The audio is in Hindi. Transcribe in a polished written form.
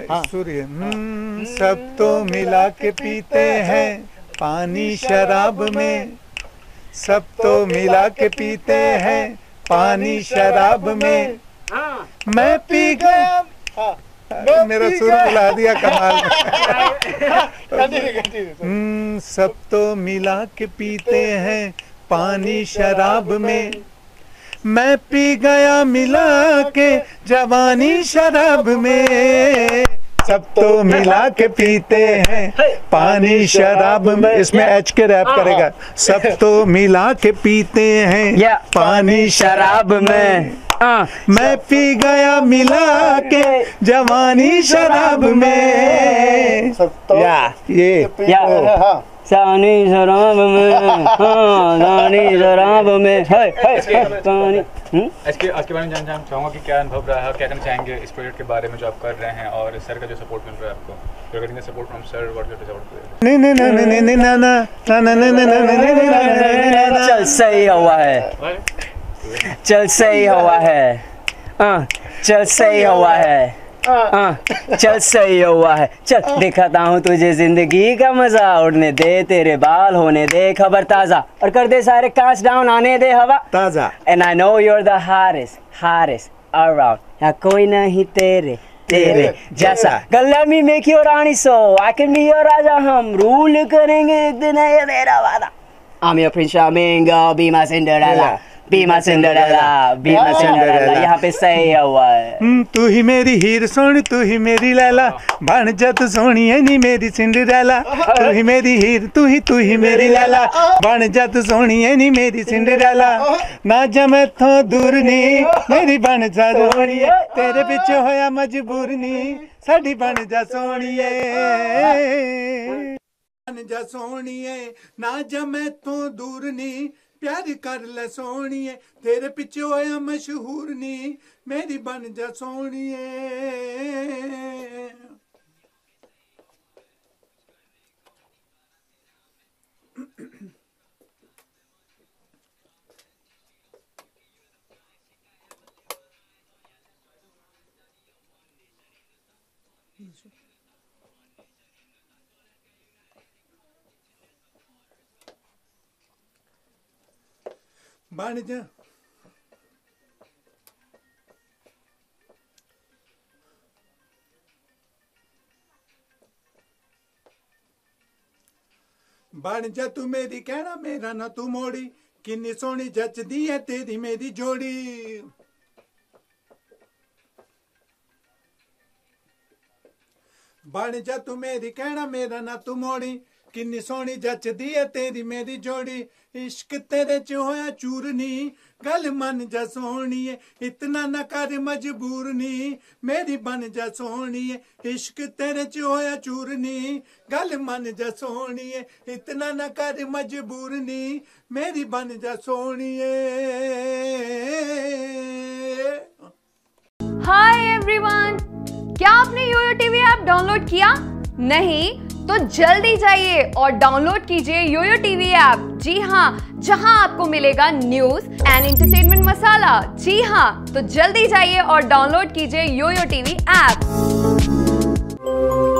सूर्य सब तो मिला के पीते हैं पानी शराब में, सब तो मिला के पीते हैं पानी शराब में। मैं पी गया, मेरा सुर बुला दिया कमाल। सब तो मिला के पीते हैं पानी शराब में, मैं पी गया मिला के जवानी शराब में। सब तो मिला के पीते हैं पानी शराब में। इसमें एच के रैप करेगा। सब तो मिला के पीते हैं पानी शराब में, मैं पी गया मिला के जवानी शराब में। जवानी शराब में, जवानी शराब में। आज के बारे में जानना चाहूँगा कि क्या अनुभव रहा है, क्या कहना चाहेंगे इस प्रोजेक्ट के बारे में जो आप कर रहे हैं और सर का जो सपोर्ट मिल रहा है आपको? चल सही हुआ है, चल सही हुआ है, चल सही हुआ है, चल सही हुआ है। चल दिखाता हूँ तुझे जिंदगी का मजा, उड़ने दे तेरे बाल, होने दे खबर ताजा, और कर दे सारे कांच डाउन, आने दे हवा ताजा। And I know you are the हारेस अराउंड, यहाँ कोई नहीं तेरे तेरे जैसा। गल्ला me make your rani, so I can be your raja, हम रूल करेंगे एक दिन, ये मेरा वादा। I'm your prince charming, be my Cinderella, be my Cinderella, be my Cinderella। यहाँ पे सही हुआ है। तू ही मेरी हीर सोनी, तू ही मेरी लैला, बन जा तू सोनी है नी मेरी सिंडरेला। तू ही मेरी हीर, तू ही मेरी लैला, बन जा तू सोनी है नी मेरी सिंडरेला। ना जा मैं थो दूर नी मेरी बन जा रोनी, तेरे पीछे होया मजबूर नी साड़ी बन जा सोनी है। बन जा सोनिए ना जमे तो दूर नी, प्यार कर ले सोनिए, तेरे पिछे होया मशहूर नी मेरी बन जा सोनिए। बन जा तू मेरी कहना मेरा ना तू मोड़ी, किन्नी सोहनी जचदी है तेरी मेरी जोड़ी। बन जा तू मेरी कहना मेरा ना तू मोड़ी, किन्नी सोहनी जचदी है तेरी मेरी जोड़ी। इश्क तेरे च होया चूरनी, गल मन जा सोहणीए, इतना ना कर मजबूरनी मेरी बन जा सोहणीए। इश्क तेरे च होया चूरनी, गल मन जा सोहणीए, इतना ना कर मजबूरनी मेरी बन जा सोहणीए। हाय एवरीवन, क्या आपने योयो टीवी ऐप डाउनलोड किया? नहीं तो जल्दी जाइए और डाउनलोड कीजिए योयो टीवी ऐप। जी हाँ, जहाँ आपको मिलेगा न्यूज एंड एंटरटेनमेंट मसाला। जी हाँ, तो जल्दी जाइए और डाउनलोड कीजिए योयो टीवी ऐप।